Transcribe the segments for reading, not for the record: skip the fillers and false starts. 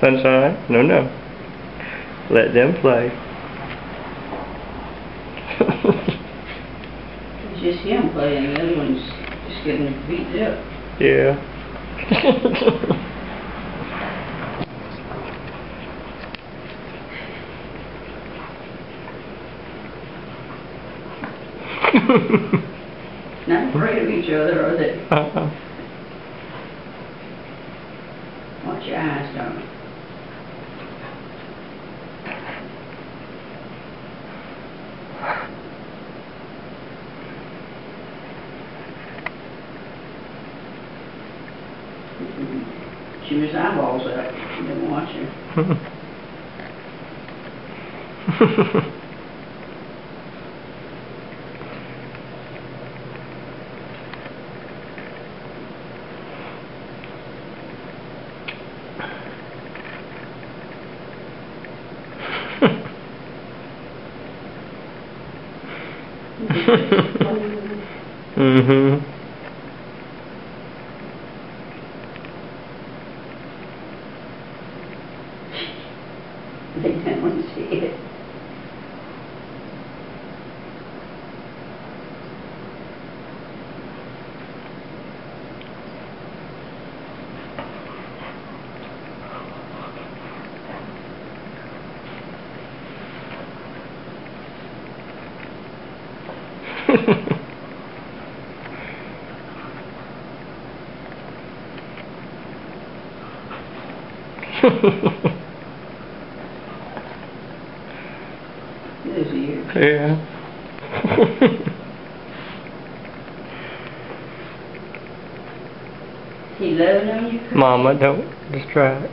Sunshine? No, no. Let them play. It's just him playing, the other one's just getting beat up. Yeah. Not afraid of each other, are they? Uh-uh. Watch your eyes, darling. She missed eyeballs out. She didn't watch her. Mm-hmm. They didn't want to see it. There's you. Yeah. He loving on you? Mama, don't distract.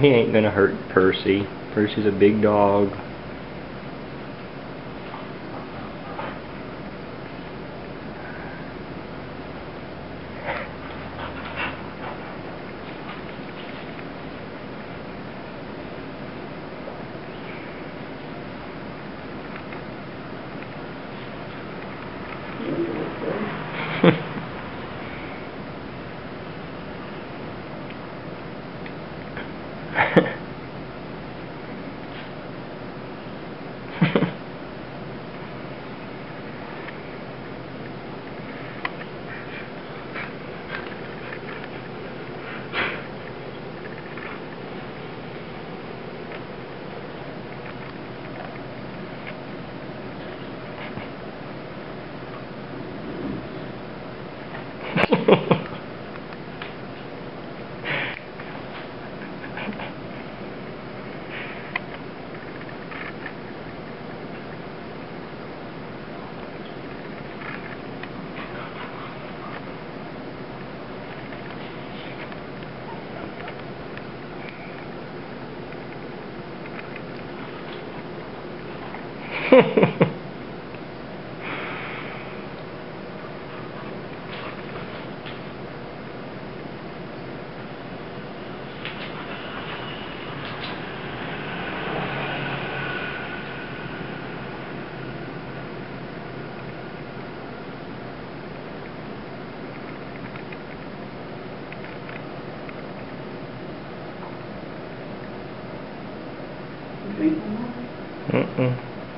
He ain't gonna hurt Percy. Percy's a big dog.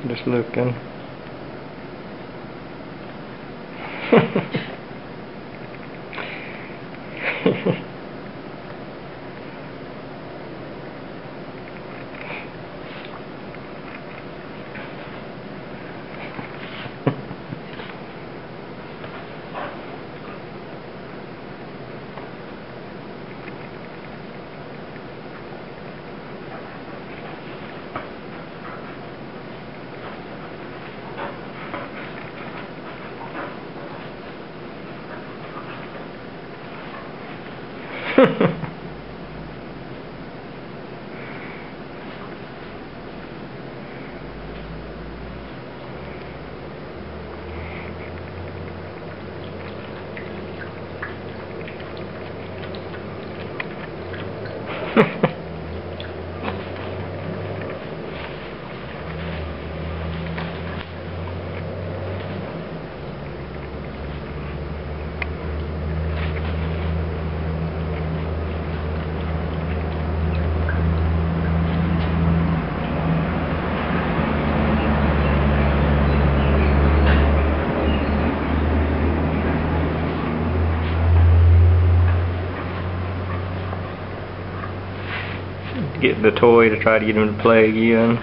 Just looking. Getting the toy to try to get him to play again.